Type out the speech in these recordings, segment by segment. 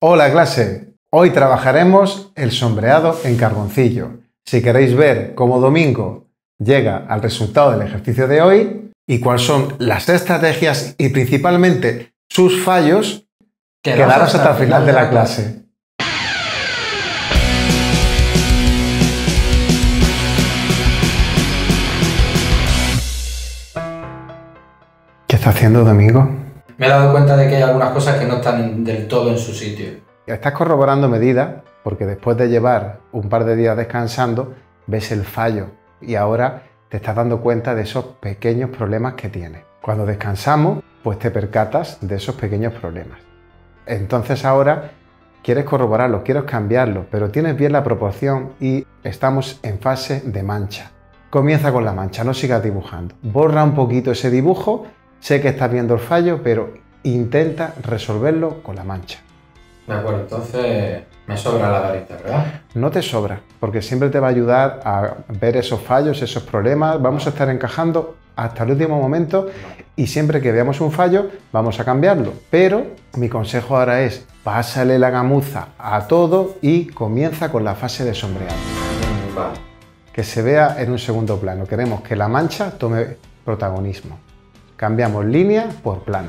Hola clase, hoy trabajaremos el sombreado en carboncillo. Si queréis ver cómo Domingo llega al resultado del ejercicio de hoy y cuáles son las estrategias y principalmente sus fallos, quedaros hasta el final de la clase. ¿Qué está haciendo Domingo? Me he dado cuenta de que hay algunas cosas que no están del todo en su sitio. Estás corroborando medidas porque después de llevar un par de días descansando ves el fallo y ahora te estás dando cuenta de esos pequeños problemas que tienes. Cuando descansamos, pues te percatas de esos pequeños problemas. Entonces ahora quieres corroborarlos, quieres cambiarlos, pero tienes bien la proporción y estamos en fase de mancha. Comienza con la mancha, no sigas dibujando. Borra un poquito ese dibujo. Sé que estás viendo el fallo, pero intenta resolverlo con la mancha. De acuerdo, entonces me sobra la varita, ¿verdad? No te sobra, porque siempre te va a ayudar a ver esos fallos, esos problemas. Vamos a estar encajando hasta el último momento y siempre que veamos un fallo vamos a cambiarlo. Pero mi consejo ahora es, pásale la gamuza a todo y comienza con la fase de sombreado. Vale. Que se vea en un segundo plano. Queremos que la mancha tome protagonismo. Cambiamos línea por plano.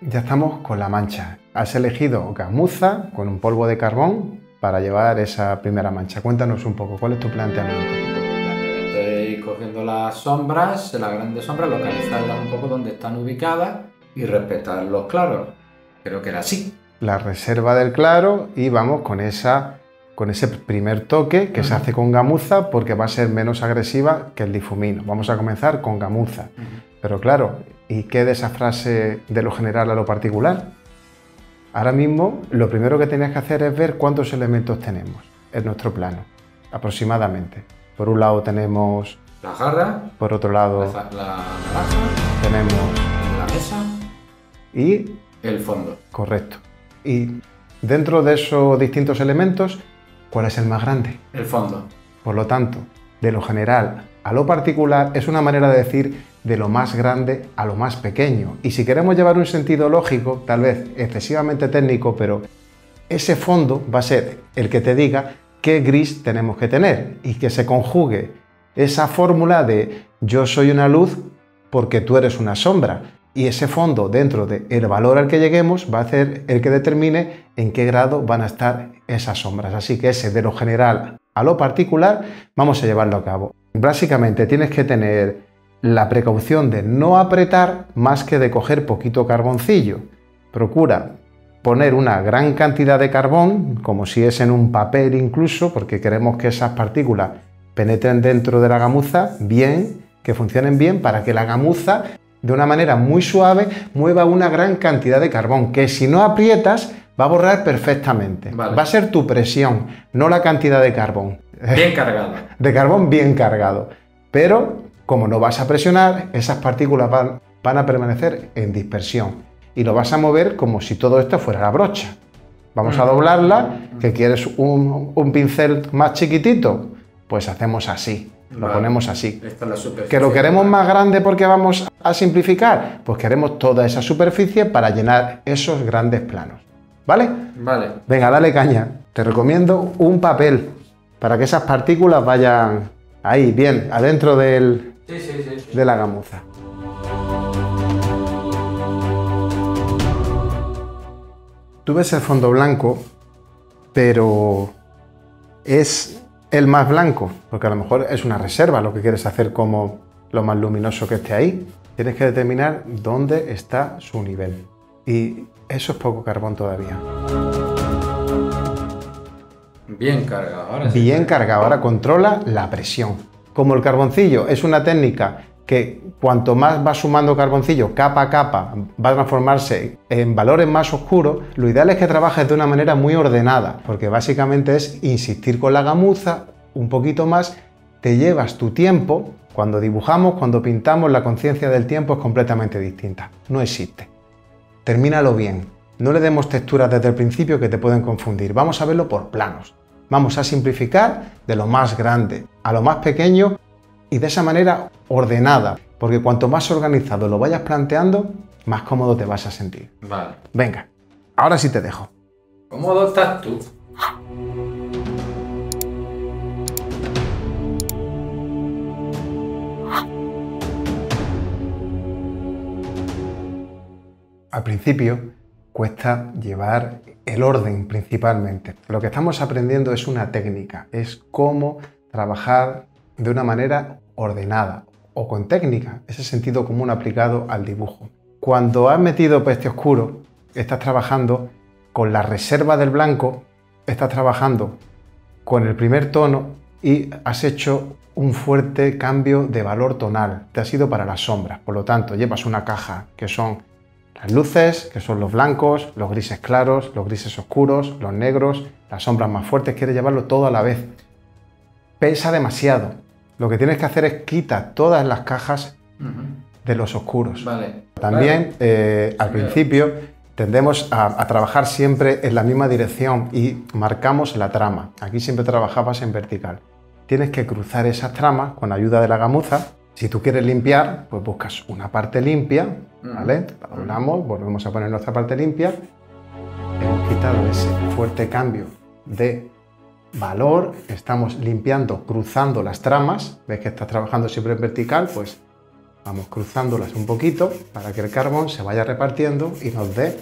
Ya estamos con la mancha. Has elegido gamuza con un polvo de carbón para llevar esa primera mancha. Cuéntanos un poco, ¿cuál es tu planteamiento? Estoy cogiendo las sombras, las grandes sombras, localizarlas un poco donde están ubicadas y respetar los claros. Creo que era así. La reserva del claro y vamos con esa... con ese primer toque que se hace con gamuza porque va a ser menos agresiva que el difumino. Vamos a comenzar con gamuza. Pero claro, ¿y qué de esa frase de lo general a lo particular? Ahora mismo lo primero que tenías que hacer es ver cuántos elementos tenemos en nuestro plano, aproximadamente. Por un lado tenemos la jarra, por otro lado la naranja, tenemos la mesa y el fondo. Correcto. Y dentro de esos distintos elementos, ¿cuál es el más grande? El fondo. Por lo tanto, de lo general a lo particular es una manera de decir de lo más grande a lo más pequeño. Y si queremos llevar un sentido lógico, tal vez excesivamente técnico, pero ese fondo va a ser el que te diga qué gris tenemos que tener y que se conjugue esa fórmula de yo soy una luz porque tú eres una sombra. Y ese fondo, dentro del valor al que lleguemos, va a ser el que determine en qué grado van a estar esas sombras. Así que ese de lo general a lo particular vamos a llevarlo a cabo. Básicamente tienes que tener la precaución de no apretar más que de coger poquito carboncillo. Procura poner una gran cantidad de carbón, como si es en un papel incluso, porque queremos que esas partículas penetren dentro de la gamuza bien, que funcionen bien, para que la gamuza de una manera muy suave mueva una gran cantidad de carbón, que si no aprietas va a borrar perfectamente. Vale. Va a ser tu presión, no la cantidad de carbón. Bien cargado. De carbón bien cargado. Pero como no vas a presionar, esas partículas van a permanecer en dispersión y lo vas a mover como si todo esto fuera la brocha. Vamos a doblarla, que quieres un pincel más chiquitito, pues hacemos así. Lo ponemos así. Esta es la superficie. ¿Que lo queremos más grande porque vamos a simplificar? Pues queremos toda esa superficie para llenar esos grandes planos. ¿Vale? Vale. Venga, dale caña. Te recomiendo un papel para que esas partículas vayan ahí, bien, adentro de la gamuza. Tú ves el fondo blanco, pero es... el más blanco, porque a lo mejor es una reserva lo que quieres hacer como lo más luminoso que esté ahí. Tienes que determinar dónde está su nivel. Y eso es poco carbón todavía. Bien cargado. Ahora sí. Bien cargado. Ahora controla la presión. Como el carboncillo es una técnica que cuanto más va sumando carboncillo capa a capa va a transformarse en valores más oscuros, lo ideal es que trabajes de una manera muy ordenada, porque básicamente es insistir con la gamuza un poquito más, te llevas tu tiempo. Cuando dibujamos, cuando pintamos, la conciencia del tiempo es completamente distinta, no existe. Termínalo bien, no le demos texturas desde el principio que te pueden confundir, vamos a verlo por planos, vamos a simplificar de lo más grande a lo más pequeño y de esa manera ordenada. porque cuanto más organizado lo vayas planteando, más cómodo te vas a sentir. Vale. Venga, ahora sí te dejo. ¿Cómodo estás tú? Al principio cuesta llevar el orden principalmente. Lo que estamos aprendiendo es una técnica, es cómo trabajar de una manera ordenada o con técnica, ese sentido común aplicado al dibujo. Cuando has metido este oscuro, estás trabajando con la reserva del blanco, estás trabajando con el primer tono y has hecho un fuerte cambio de valor tonal. Te has ido para las sombras, por lo tanto llevas una caja que son las luces, que son los blancos, los grises claros, los grises oscuros, los negros, las sombras más fuertes, quieres llevarlo todo a la vez. Pesa demasiado. Lo que tienes que hacer es quitar todas las cajas de los oscuros. Vale. También, al principio, tendemos a trabajar siempre en la misma dirección y marcamos la trama. Aquí siempre trabajabas en vertical. Tienes que cruzar esas tramas con ayuda de la gamuza. Si tú quieres limpiar, pues buscas una parte limpia, ¿vale? La doblamos, volvemos a poner nuestra parte limpia. Hemos quitado ese fuerte cambio de valor, estamos limpiando, cruzando las tramas. ¿Ves que estás trabajando siempre en vertical? Pues vamos cruzándolas un poquito para que el carbón se vaya repartiendo y nos dé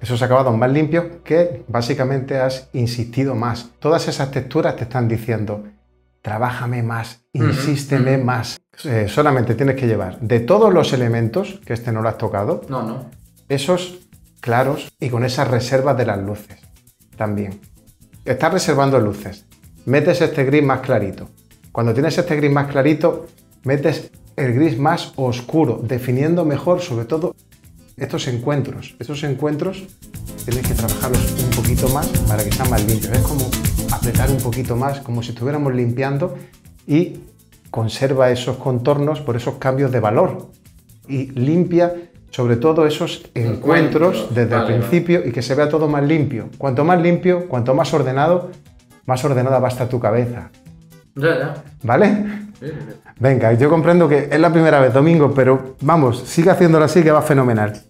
esos acabados más limpios que básicamente has insistido más. Todas esas texturas te están diciendo: trabájame más, insísteme más. Solamente tienes que llevar de todos los elementos, que este no lo has tocado, esos claros y con esas reservas de las luces también. Estás reservando luces, metes este gris más clarito. Cuando tienes este gris más clarito, metes el gris más oscuro, definiendo mejor sobre todo estos encuentros. Estos encuentros tienes que trabajarlos un poquito más para que sean más limpios. Es como apretar un poquito más, como si estuviéramos limpiando, y conserva esos contornos por esos cambios de valor y limpia sobre todo esos encuentros desde el principio y que se vea todo más limpio. Cuanto más limpio, cuanto más ordenada va a estar tu cabeza. ¿Vale? Venga, yo comprendo que es la primera vez, Domingo, pero vamos, sigue haciéndolo así que va fenomenal.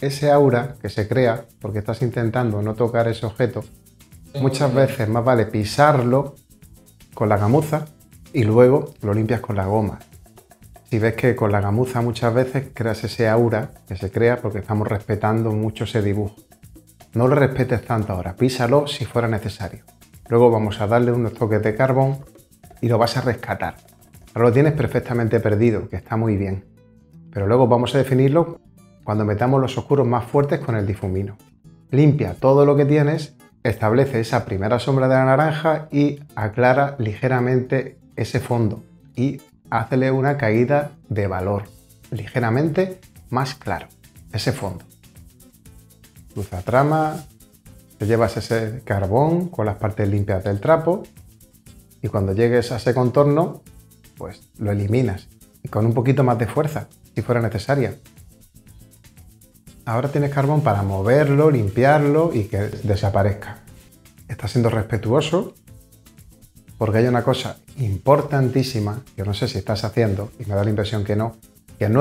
Ese aura que se crea, porque estás intentando no tocar ese objeto, muchas veces más vale pisarlo con la gamuza y luego lo limpias con la goma. Si ves que con la gamuza muchas veces creas ese aura que se crea porque estamos respetando mucho ese dibujo. No lo respetes tanto ahora, písalo si fuera necesario. Luego vamos a darle unos toques de carbón y lo vas a rescatar. Ahora lo tienes perfectamente perdido, que está muy bien. Pero luego vamos a definirlo cuando metamos los oscuros más fuertes con el difumino. Limpia todo lo que tienes, establece esa primera sombra de la naranja y aclara ligeramente ese fondo y hazle una caída de valor, ligeramente más claro, ese fondo. Cruza trama, te llevas ese carbón con las partes limpias del trapo y cuando llegues a ese contorno, pues lo eliminas y con un poquito más de fuerza, si fuera necesaria. Ahora tienes carbón para moverlo, limpiarlo y que desaparezca. Estás siendo respetuoso porque hay una cosa importantísima, yo no sé si estás haciendo, y me da la impresión que no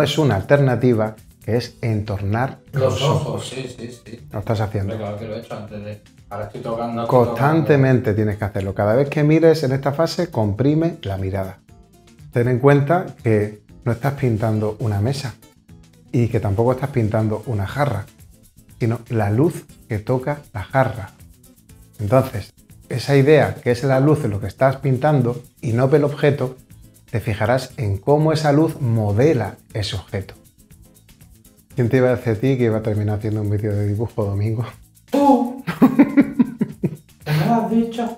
es una alternativa, que es entornar los ojos. Sí. Lo estás haciendo. Pero claro que lo he hecho antes de... Ahora estoy tocando... Constantemente tienes que hacerlo. Cada vez que mires en esta fase, comprime la mirada. Ten en cuenta que no estás pintando una mesa y que tampoco estás pintando una jarra, sino la luz que toca la jarra. Entonces, esa idea que es la luz lo que estás pintando y no el objeto, te fijarás en cómo esa luz modela ese objeto. ¿Quién te iba a decir a ti que iba a terminar haciendo un vídeo de dibujo, Domingo? ¡Tú! ¿Te lo has dicho?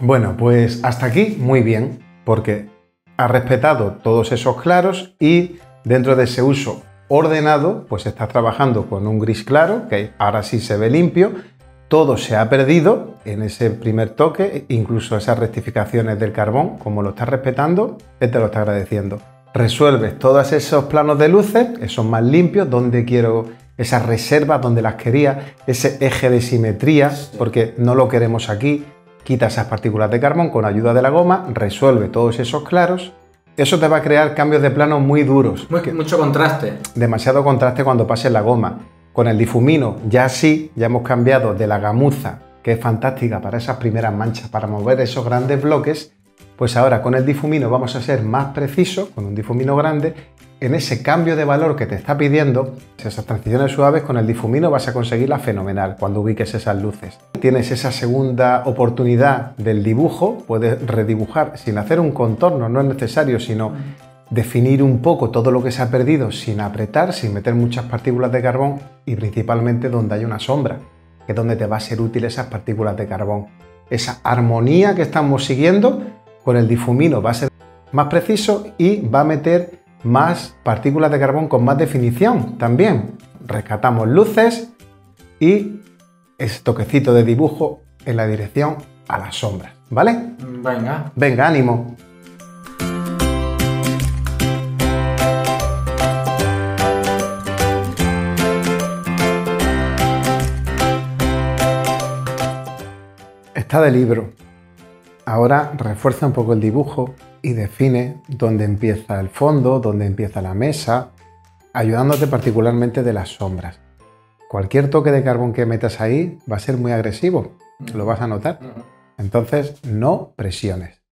Bueno, pues hasta aquí muy bien, porque has respetado todos esos claros y dentro de ese uso ordenado, pues estás trabajando con un gris claro, que ahora sí se ve limpio, todo se ha perdido en ese primer toque, incluso esas rectificaciones del carbón, como lo estás respetando, él te lo está agradeciendo. Resuelves todos esos planos de luces, esos más limpios, donde quiero esas reservas, donde las quería, ese eje de simetría, porque no lo queremos aquí. quita esas partículas de carbón con ayuda de la goma, resuelve todos esos claros. Eso te va a crear cambios de plano muy duros. Mucho contraste. Demasiado contraste cuando pases la goma. Con el difumino ya sí, ya hemos cambiado de la gamuza, que es fantástica para esas primeras manchas, para mover esos grandes bloques, pues ahora con el difumino vamos a ser más precisos, con un difumino grande, en ese cambio de valor que te está pidiendo, esas transiciones suaves con el difumino vas a conseguirla fenomenal cuando ubiques esas luces. Tienes esa segunda oportunidad del dibujo, puedes redibujar sin hacer un contorno, no es necesario, sino definir un poco todo lo que se ha perdido sin apretar, sin meter muchas partículas de carbón y principalmente donde hay una sombra, que es donde te va a ser útil esas partículas de carbón. Esa armonía que estamos siguiendo con el difumino va a ser más preciso y va a meter más partículas de carbón con más definición también. Rescatamos luces y ese toquecito de dibujo en la dirección a las sombras, ¿vale? Venga. Venga, ánimo. Está de libro. Ahora refuerza un poco el dibujo y define dónde empieza el fondo, dónde empieza la mesa, ayudándote particularmente de las sombras. Cualquier toque de carbón que metas ahí va a ser muy agresivo, lo vas a notar. Entonces no presiones.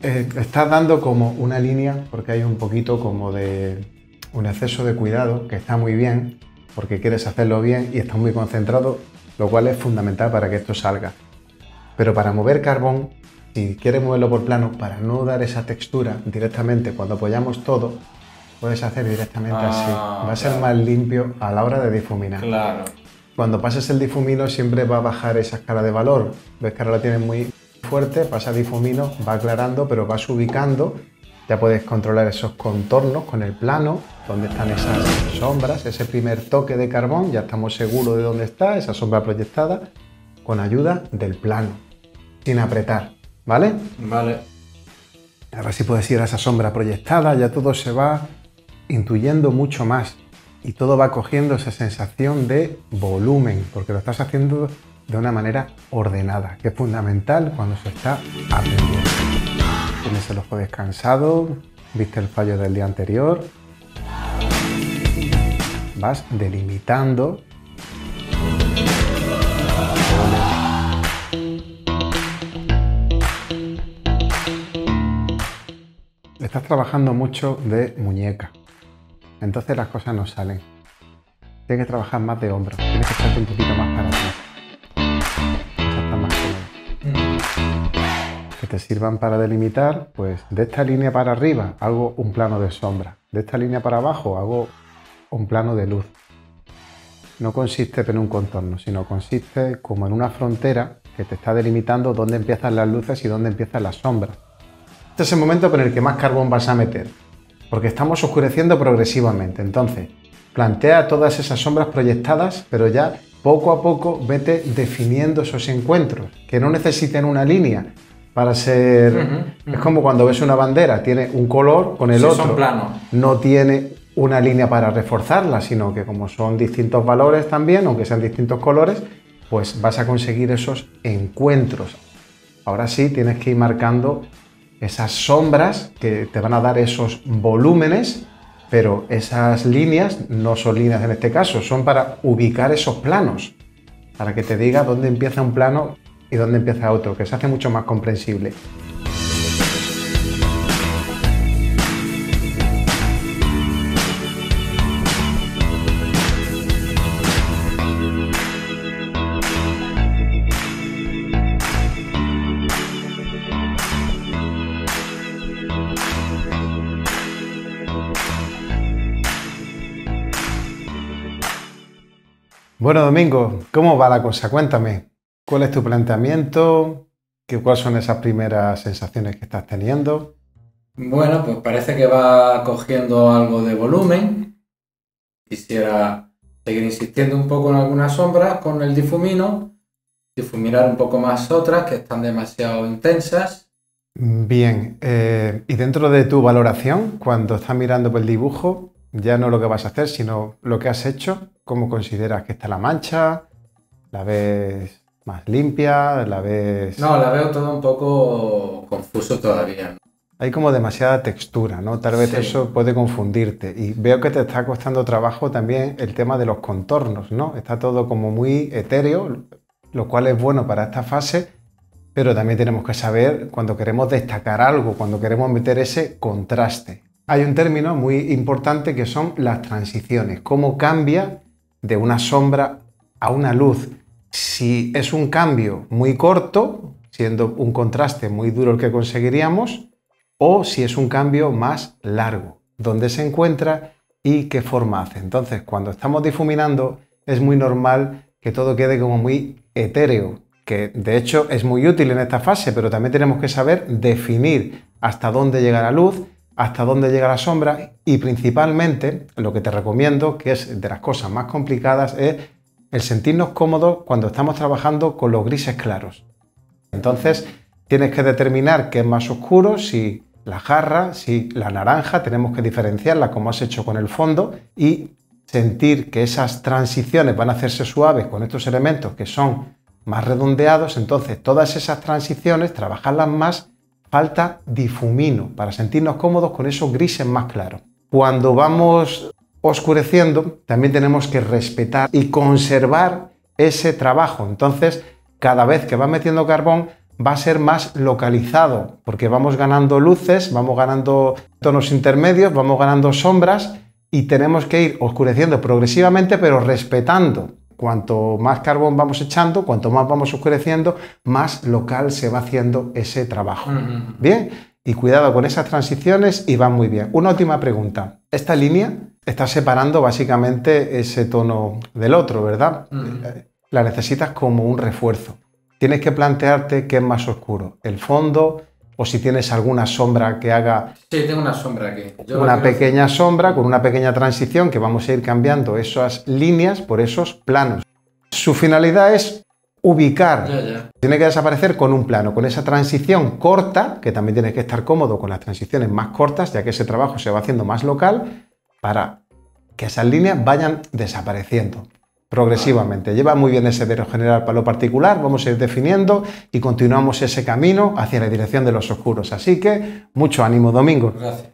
Estás dando como una línea porque hay un poquito como de un exceso de cuidado, que está muy bien porque quieres hacerlo bien y estás muy concentrado, lo cual es fundamental para que esto salga. Pero para mover carbón, si quieres moverlo por plano, para no dar esa textura directamente cuando apoyamos todo, puedes hacer directamente así. Va a ser más limpio a la hora de difuminar. Claro. Cuando pases el difumino siempre va a bajar esa escala de valor. Ves que ahora la tienes muy fuerte, pasa difumino, va aclarando, pero vas ubicando. Ya puedes controlar esos contornos con el plano, donde están esas sombras, ese primer toque de carbón. Ya estamos seguros de dónde está esa sombra proyectada, con ayuda del plano, sin apretar. ¿Vale? Vale. Ahora sí puedes ir a esa sombra proyectada, ya todo se va intuyendo mucho más y todo va cogiendo esa sensación de volumen, porque lo estás haciendo de una manera ordenada, que es fundamental cuando se está aprendiendo. Tienes el ojo descansado, viste el fallo del día anterior, vas delimitando. Estás trabajando mucho de muñeca, entonces las cosas no salen. Tienes que trabajar más de hombro, tienes que echarte un poquito más para ti. Está más cómodo. Que te sirvan para delimitar, pues de esta línea para arriba hago un plano de sombra, de esta línea para abajo hago un plano de luz. No consiste en un contorno, sino consiste como en una frontera que te está delimitando dónde empiezan las luces y dónde empiezan las sombras. Este es el momento con el que más carbón vas a meter, porque estamos oscureciendo progresivamente. Entonces, plantea todas esas sombras proyectadas, pero ya poco a poco vete definiendo esos encuentros, que no necesiten una línea para ser... Es como cuando ves una bandera, tiene un color con el otro. Son planos. No tiene una línea para reforzarla, sino que como son distintos valores también, aunque sean distintos colores, pues vas a conseguir esos encuentros. Ahora sí tienes que ir marcando esas sombras que te van a dar esos volúmenes, pero esas líneas no son líneas en este caso, son para ubicar esos planos, para que te diga dónde empieza un plano y dónde empieza otro, que se hace mucho más comprensible. Bueno, Domingo, ¿cómo va la cosa? Cuéntame, ¿cuál es tu planteamiento? ¿Cuáles son esas primeras sensaciones que estás teniendo? Bueno, pues parece que va cogiendo algo de volumen. Quisiera seguir insistiendo un poco en algunas sombras con el difumino, difuminar un poco más otras que están demasiado intensas. Bien, y dentro de tu valoración, cuando estás mirando por el dibujo, ya no lo que vas a hacer, sino lo que has hecho, cómo consideras que está la mancha, la ves más limpia? ¿La ves...? No, la veo todo un poco confuso todavía. Hay como demasiada textura, ¿no? Tal vez sí. Eso puede confundirte. Y veo que te está costando trabajo también el tema de los contornos, ¿no? Está todo como muy etéreo, lo cual es bueno para esta fase, pero también tenemos que saber cuando queremos destacar algo, cuando queremos meter ese contraste. Hay un término muy importante que son las transiciones. Cómo cambia de una sombra a una luz. Si es un cambio muy corto, siendo un contraste muy duro el que conseguiríamos, o si es un cambio más largo, dónde se encuentra y qué forma hace. Entonces, cuando estamos difuminando, es muy normal que todo quede como muy etéreo, que de hecho es muy útil en esta fase, pero también tenemos que saber definir hasta dónde llega la luz, hasta dónde llega la sombra y principalmente, lo que te recomiendo, que es de las cosas más complicadas, es el sentirnos cómodos cuando estamos trabajando con los grises claros. Entonces, tienes que determinar qué es más oscuro, si la jarra, si la naranja, tenemos que diferenciarla como has hecho con el fondo y sentir que esas transiciones van a hacerse suaves con estos elementos que son más redondeados. Entonces todas esas transiciones, trabajarlas más, falta difumino para sentirnos cómodos con esos grises más claros. Cuando vamos oscureciendo también tenemos que respetar y conservar ese trabajo. Entonces cada vez que vas metiendo carbón va a ser más localizado, porque vamos ganando luces, vamos ganando tonos intermedios, vamos ganando sombras y tenemos que ir oscureciendo progresivamente, pero respetando. Cuanto más carbón vamos echando, cuanto más vamos oscureciendo, más local se va haciendo ese trabajo. Bien, y cuidado con esas transiciones y van muy bien. Una última pregunta. Esta línea está separando básicamente ese tono del otro, ¿verdad? La necesitas como un refuerzo. Tienes que plantearte qué es más oscuro, el fondo o si tienes alguna sombra que haga... Sí, tengo una sombra aquí. Una pequeña sombra con una pequeña transición que vamos a ir cambiando esas líneas por esos planos. Su finalidad es ubicar. Tiene que desaparecer con un plano, con esa transición corta, que también tienes que estar cómodo con las transiciones más cortas, ya que ese trabajo se va haciendo más local, para que esas líneas vayan desapareciendo progresivamente. Lleva muy bien ese vero general para lo particular, vamos a ir definiendo y continuamos ese camino hacia la dirección de los oscuros. Así que, mucho ánimo, Domingo. Gracias.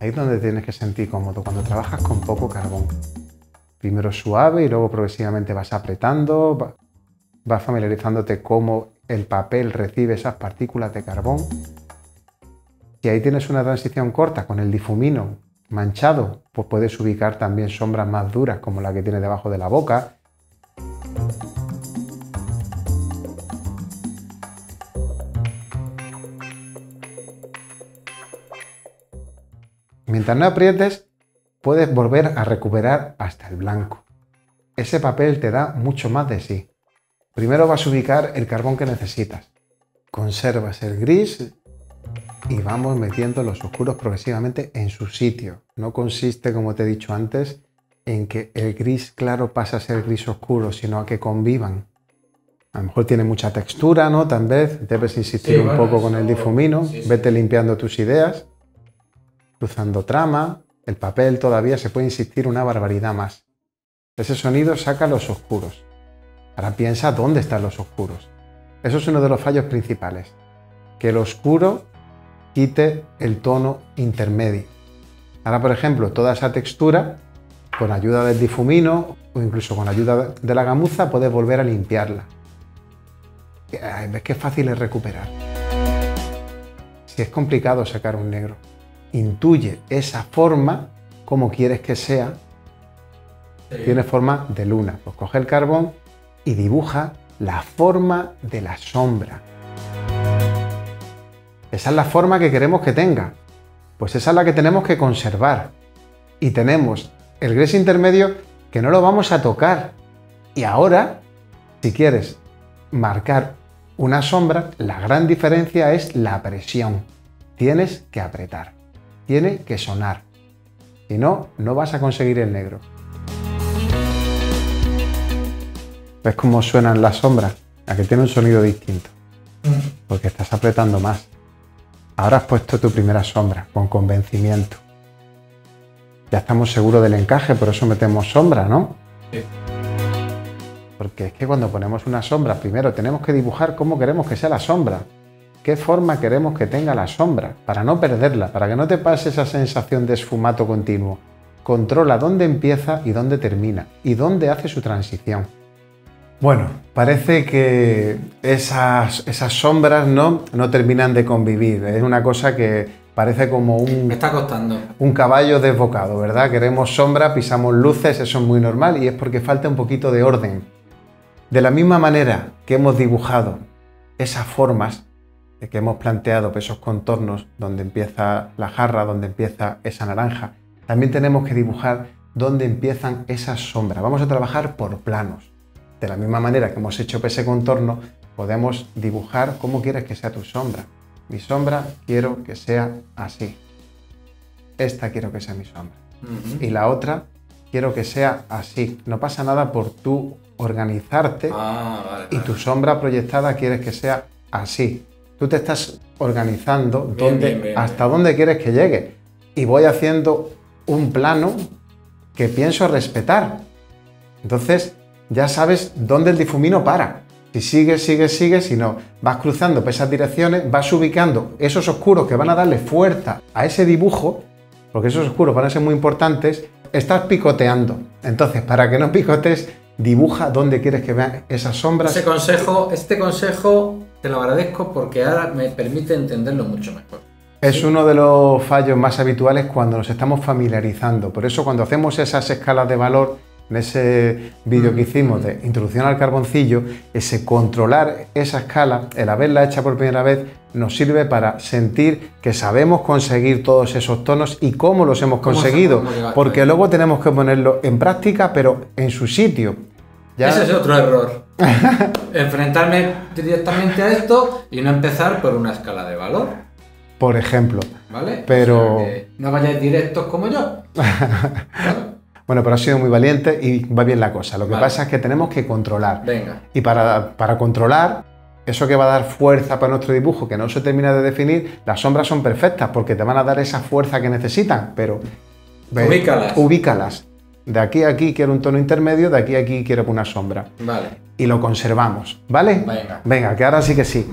Ahí es donde tienes que sentir cómodo, cuando trabajas con poco carbón. Primero suave y luego progresivamente vas apretando, vas familiarizándote cómo el papel recibe esas partículas de carbón. Si ahí tienes una transición corta con el difumino manchado, pues puedes ubicar también sombras más duras como la que tiene debajo de la boca. Mientras no aprietes, puedes volver a recuperar hasta el blanco. Ese papel te da mucho más de sí. Primero vas a ubicar el carbón que necesitas. Conservas el gris y vamos metiendo los oscuros progresivamente en su sitio. No consiste, como te he dicho antes, en que el gris claro pasa a ser gris oscuro, sino a que convivan. A lo mejor tiene mucha textura, ¿no? Tal vez debes insistir un poco con el difumino. Sí, sí. Vete limpiando tus ideas, cruzando trama. El papel todavía se puede insistir una barbaridad más. Ese sonido saca los oscuros. Ahora piensa dónde están los oscuros. Eso es uno de los fallos principales. Que el oscuro quite el tono intermedio. Ahora, por ejemplo, toda esa textura, con ayuda del difumino o incluso con ayuda de la gamuza, puedes volver a limpiarla. Ves que fácil es recuperar. Si es complicado sacar un negro, intuye esa forma como quieres que sea. Sí. Tiene forma de luna. Pues coge el carbón y dibuja la forma de la sombra. Esa es la forma que queremos que tenga. Pues esa es la que tenemos que conservar. Y tenemos el gris intermedio que no lo vamos a tocar. Y ahora, si quieres marcar una sombra, la gran diferencia es la presión. Tienes que apretar. Tiene que sonar. Si no, no vas a conseguir el negro. ¿Ves cómo suenan las sombras? La que tiene un sonido distinto, porque estás apretando más. Ahora has puesto tu primera sombra, con convencimiento. Ya estamos seguros del encaje, por eso metemos sombra, ¿no? Sí. Porque es que cuando ponemos una sombra, primero tenemos que dibujar cómo queremos que sea la sombra, qué forma queremos que tenga la sombra, para no perderla, para que no te pase esa sensación de esfumato continuo. Controla dónde empieza y dónde termina, y dónde hace su transición. Bueno, parece que esas sombras no terminan de convivir. Es una cosa que parece como me está costando. Un caballo desbocado, ¿verdad? Queremos sombra, pisamos luces, eso es muy normal, y es porque falta un poquito de orden. De la misma manera que hemos dibujado esas formas, que hemos planteado esos contornos, donde empieza la jarra, donde empieza esa naranja, también tenemos que dibujar dónde empiezan esas sombras. Vamos a trabajar por planos. De la misma manera que hemos hecho ese contorno, podemos dibujar cómo quieres que sea tu sombra. Mi sombra quiero que sea así. Esta quiero que sea mi sombra. Y la otra quiero que sea así. No pasa nada por tú organizarte y tu sombra proyectada quieres que sea así. Tú te estás organizando hasta dónde quieres que llegue. Y voy haciendo un plano que pienso respetar. Entonces, ya sabes dónde el difumino para. Si sigue, si no, vas cruzando esas direcciones, vas ubicando esos oscuros que van a darle fuerza a ese dibujo, porque esos oscuros van a ser muy importantes, estás picoteando. Entonces, para que no picotes, dibuja dónde quieres que vean esas sombras. Este consejo te lo agradezco porque ahora me permite entenderlo mucho mejor. Es uno de los fallos más habituales cuando nos estamos familiarizando. Por eso, cuando hacemos esas escalas de valor, en ese vídeo que hicimos de introducción al carboncillo, ese controlar esa escala, el haberla hecha por primera vez, nos sirve para sentir que sabemos conseguir todos esos tonos y cómo los hemos conseguido, porque luego tenemos que ponerlo en práctica, pero en su sitio. ¿Ya? Ese es otro error, enfrentarme directamente a esto y no empezar por una escala de valor. Por ejemplo. ¿Vale? Pero o sea, que no vayáis directos como yo. ¿Vale? Bueno, pero ha sido muy valiente y va bien la cosa. Lo que pasa es que tenemos que controlar. Venga. Y para controlar, eso que va a dar fuerza para nuestro dibujo, que no se termina de definir, las sombras son perfectas porque te van a dar esa fuerza que necesitan, pero ubícalas. De aquí a aquí quiero un tono intermedio, de aquí a aquí quiero una sombra. Vale. Y lo conservamos, ¿vale? Venga. Venga, que ahora sí que sí.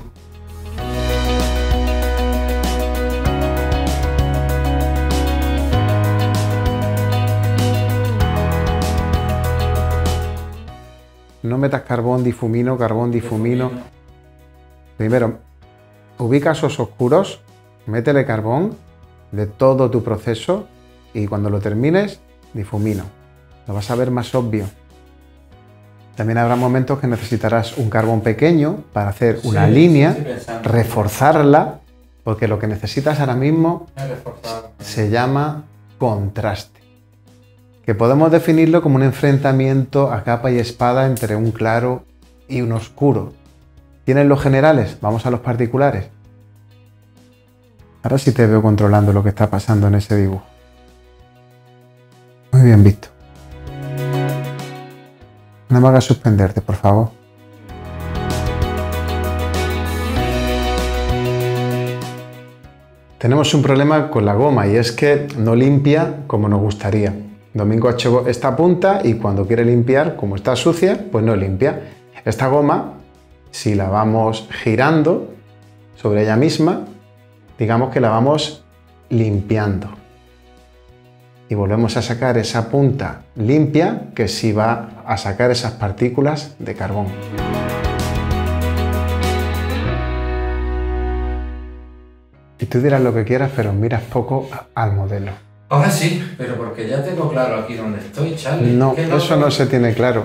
No metas carbón, difumino. Primero, ubica esos oscuros, métele carbón de todo tu proceso y cuando lo termines, difumino. Lo vas a ver más obvio. También habrá momentos que necesitarás un carbón pequeño para hacer una línea, reforzarla, porque lo que necesitas ahora mismo se llama contraste. Que podemos definirlo como un enfrentamiento a capa y espada entre un claro y un oscuro. ¿Tienes los generales? Vamos a los particulares. Ahora sí te veo controlando lo que está pasando en ese dibujo. Muy bien visto. No me hagas suspenderte, por favor. Tenemos un problema con la goma y es que no limpia como nos gustaría. Domingo ha hecho esta punta y cuando quiere limpiar, como está sucia, pues no limpia. Esta goma, si la vamos girando sobre ella misma, digamos que la vamos limpiando. Y volvemos a sacar esa punta limpia que sí va a sacar esas partículas de carbón. Y tú dirás lo que quieras, pero miras poco al modelo. Ahora sí, pero porque ya tengo claro aquí donde estoy, Charlie. No, eso no se tiene claro.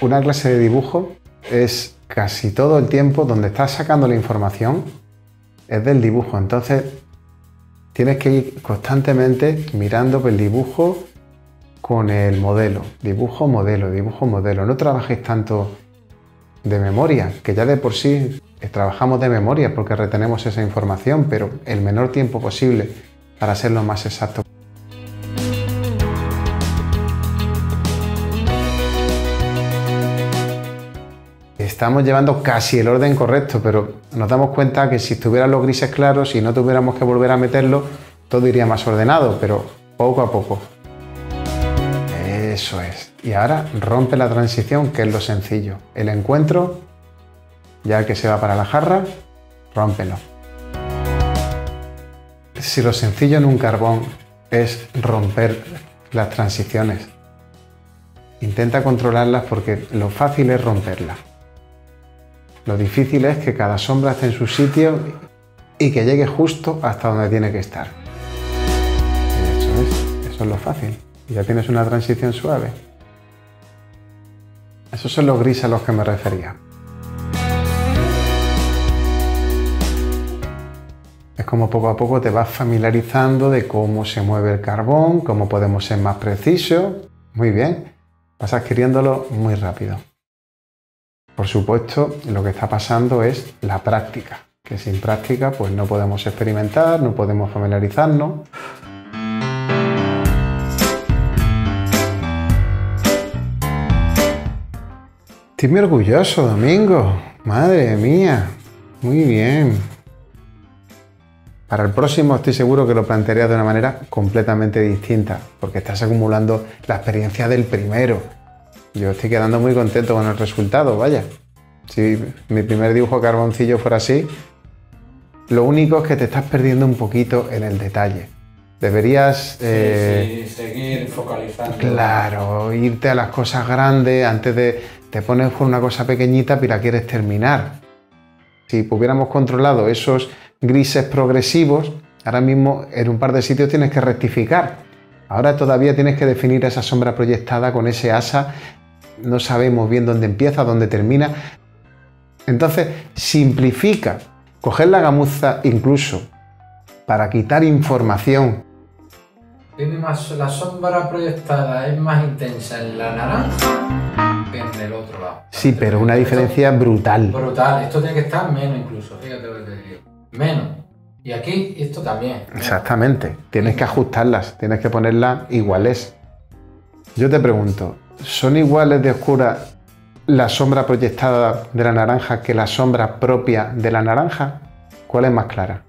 Una clase de dibujo es casi todo el tiempo donde estás sacando la información, es del dibujo. Entonces, tienes que ir constantemente mirando el dibujo con el modelo. Dibujo, modelo, dibujo, modelo. No trabajes tanto de memoria, que ya de por sí trabajamos de memoria porque retenemos esa información, pero el menor tiempo posible para ser lo más exacto. Estamos llevando casi el orden correcto, pero nos damos cuenta que si estuvieran los grises claros y no tuviéramos que volver a meterlo, todo iría más ordenado, pero poco a poco. Eso es. Y ahora rompe la transición, que es lo sencillo. El encuentro, ya que se va para la jarra, rómpelo. Si lo sencillo en un carbón es romper las transiciones, intenta controlarlas porque lo fácil es romperlas. Lo difícil es que cada sombra esté en su sitio y que llegue justo hasta donde tiene que estar. Eso es lo fácil. Ya tienes una transición suave. Esos son los grises a los que me refería. Es como poco a poco te vas familiarizando de cómo se mueve el carbón, cómo podemos ser más precisos. Muy bien, vas adquiriéndolo muy rápido. Por supuesto, lo que está pasando es la práctica, que sin práctica pues no podemos experimentar, no podemos familiarizarnos. Estoy muy orgulloso, Domingo. Madre mía, muy bien. Para el próximo estoy seguro que lo plantearías de una manera completamente distinta, porque estás acumulando la experiencia del primero. Yo estoy quedando muy contento con el resultado, vaya. Si mi primer dibujo carboncillo fuera así, lo único es que te estás perdiendo un poquito en el detalle. Deberías... Sí, seguir focalizando. Claro, irte a las cosas grandes antes de... Te pones por una cosa pequeñita pero la quieres terminar. Si hubiéramos controlado esos grises progresivos, ahora mismo en un par de sitios tienes que rectificar. Ahora todavía tienes que definir esa sombra proyectada con ese asa. No sabemos bien dónde empieza, dónde termina. Entonces, simplifica. Coger la gamuza incluso para quitar información. Tiene más la sombra proyectada, es más intensa en la naranja que en el otro lado. Sí, pero una diferencia brutal. Brutal. Esto tiene que estar menos incluso, fíjate lo que te digo. Menos. Y aquí esto también. Exactamente. Tienes que ajustarlas, tienes que ponerlas iguales. Yo te pregunto, ¿son iguales de oscura la sombra proyectada de la naranja que la sombra propia de la naranja? ¿Cuál es más clara?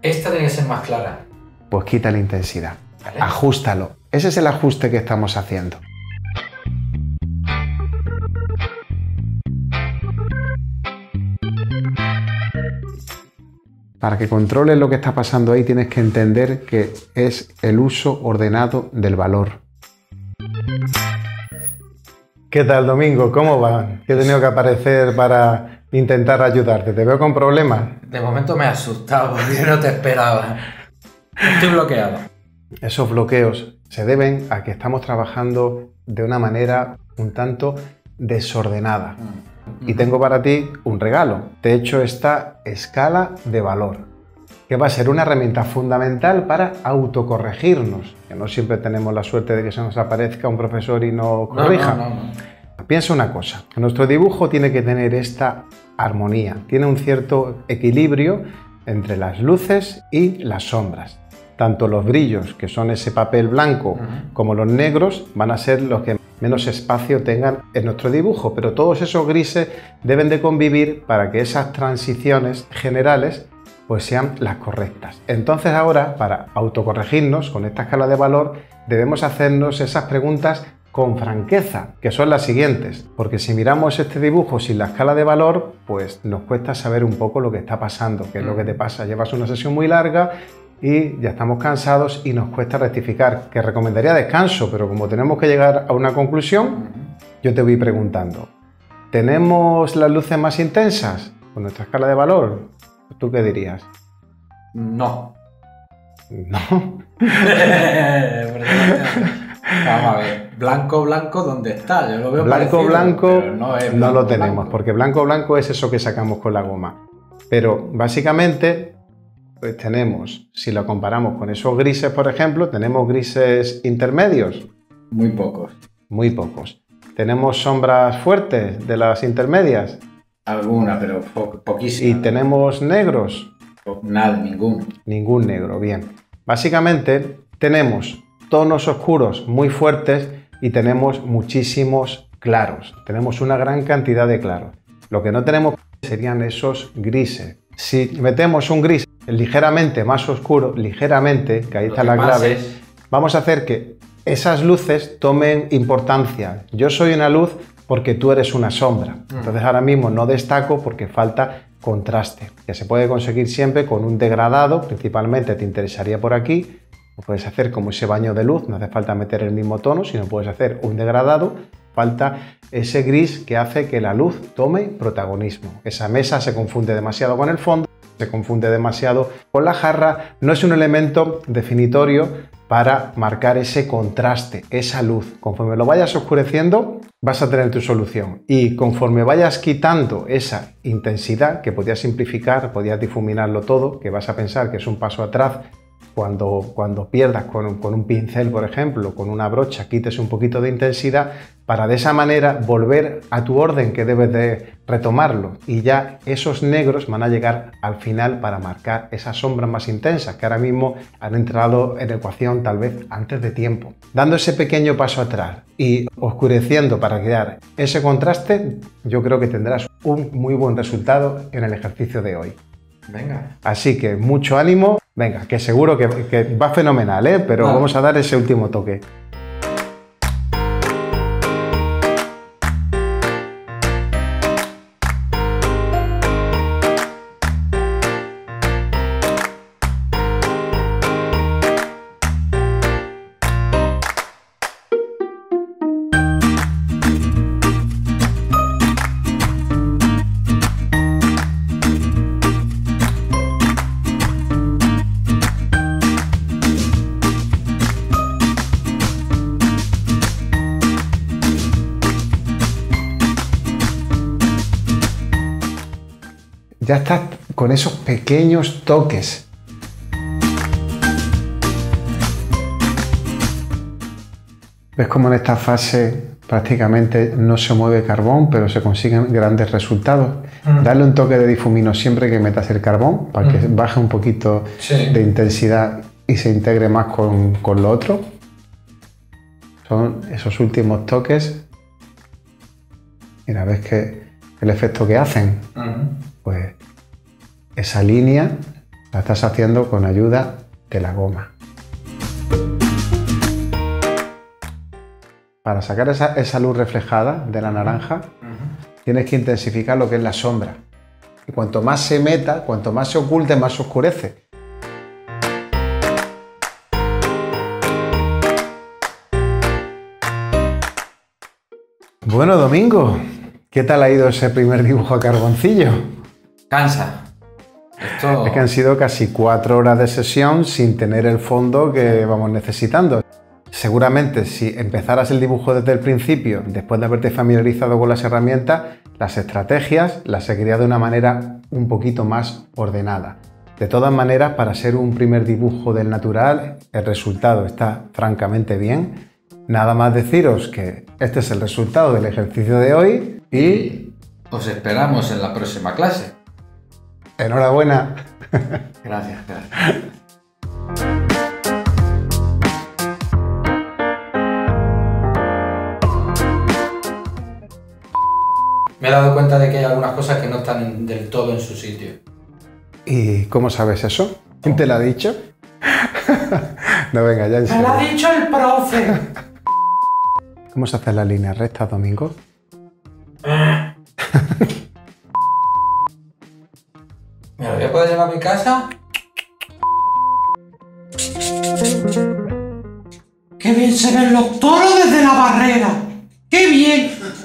Esta tiene que ser más clara. Pues quita la intensidad. ¿Vale? Ajústalo. Ese es el ajuste que estamos haciendo. Para que controles lo que está pasando ahí, tienes que entender que es el uso ordenado del valor. ¿Qué tal, Domingo? ¿Cómo va? He tenido que aparecer para intentar ayudarte. ¿Te veo con problemas? De momento me he asustado porque no te esperaba. Estoy bloqueado. Esos bloqueos se deben a que estamos trabajando de una manera un tanto desordenada. Y tengo para ti un regalo. Te he hecho esta escala de valor, que va a ser una herramienta fundamental para autocorregirnos. Que no siempre tenemos la suerte de que se nos aparezca un profesor y no corrija. No. Piensa una cosa. Nuestro dibujo tiene que tener esta armonía. Tiene un cierto equilibrio entre las luces y las sombras. Tanto los brillos, que son ese papel blanco, como los negros, van a ser los que menos espacio tengan en nuestro dibujo, pero todos esos grises deben de convivir para que esas transiciones generales pues sean las correctas. Entonces ahora, para autocorregirnos con esta escala de valor, debemos hacernos esas preguntas con franqueza, que son las siguientes, porque si miramos este dibujo sin la escala de valor, pues nos cuesta saber un poco lo que está pasando, qué es lo que te pasa. Llevas una sesión muy larga y ya estamos cansados y nos cuesta rectificar, que recomendaría descanso, pero como tenemos que llegar a una conclusión, yo te voy preguntando, ¿tenemos las luces más intensas con nuestra escala de valor? ¿Tú qué dirías? No. ¿No? Vamos a ver, blanco, blanco, ¿dónde está? Yo lo veo blanco, parecido, blanco, no, es blanco, no lo tenemos, blanco. Porque blanco, blanco es eso que sacamos con la goma. Pero básicamente... pues tenemos, si lo comparamos con esos grises, por ejemplo, tenemos grises intermedios. Muy pocos. Muy pocos. ¿Tenemos sombras fuertes de las intermedias? Alguna, pero poquísimas. ¿Y tenemos negros? Nada, ninguno. Ningún negro, bien. Básicamente tenemos tonos oscuros muy fuertes y tenemos muchísimos claros. Tenemos una gran cantidad de claros. Lo que no tenemos serían esos grises. Si metemos un gris ligeramente más oscuro, ligeramente, que ahí está la clave, vamos a hacer que esas luces tomen importancia. Yo soy una luz porque tú eres una sombra. Entonces ahora mismo no destaco porque falta contraste, que se puede conseguir siempre con un degradado. Principalmente te interesaría por aquí. Lo puedes hacer como ese baño de luz, no hace falta meter el mismo tono, sino puedes hacer un degradado. Falta ese gris que hace que la luz tome protagonismo. Esa mesa se confunde demasiado con el fondo, se confunde demasiado con la jarra. No es un elemento definitorio para marcar ese contraste, esa luz. Conforme lo vayas oscureciendo, vas a tener tu solución. Y conforme vayas quitando esa intensidad, que podías simplificar, podías difuminarlo todo, que vas a pensar que es un paso atrás. Cuando pierdas con un pincel, por ejemplo, con una brocha, quites un poquito de intensidad para de esa manera volver a tu orden, que debes de retomarlo, y ya esos negros van a llegar al final para marcar esas sombras más intensas que ahora mismo han entrado en ecuación tal vez antes de tiempo. Dando ese pequeño paso atrás y oscureciendo para crear ese contraste, yo creo que tendrás un muy buen resultado en el ejercicio de hoy. Venga. Así que mucho ánimo. Venga, que seguro que va fenomenal, ¿eh? Pero vamos a dar ese último toque. Ya estás con esos pequeños toques. ¿Ves cómo en esta fase prácticamente no se mueve carbón, pero se consiguen grandes resultados? Dale un toque de difumino siempre que metas el carbón para que baje un poquito de intensidad y se integre más con lo otro. Son esos últimos toques. Mira, ves que el efecto que hacen. Pues esa línea la estás haciendo con ayuda de la goma. Para sacar esa luz reflejada de la naranja, tienes que intensificar lo que es la sombra. Y cuanto más se meta, cuanto más se oculte, más se oscurece. Bueno, Domingo, ¿qué tal ha ido ese primer dibujo a carboncillo? Cansa. Esto... Es que han sido casi 4 horas de sesión sin tener el fondo que vamos necesitando. Seguramente si empezaras el dibujo desde el principio, después de haberte familiarizado con las herramientas, las estrategias las seguirías de una manera un poquito más ordenada. De todas maneras, para ser un primer dibujo del natural, el resultado está francamente bien. Nada más deciros que este es el resultado del ejercicio de hoy y... os esperamos en la próxima clase. Enhorabuena. Gracias, gracias. Me he dado cuenta de que hay algunas cosas que no están del todo en su sitio. ¿Y cómo sabes eso? ¿Quién te lo ha dicho? No, venga, ya en serio. ¡Me lo ha dicho el profe! Vamos a hacer la línea recta, Domingo. ¿Me lo voy a poder llevar a mi casa? ¡Qué bien se ven los toros desde la barrera! ¡Qué bien!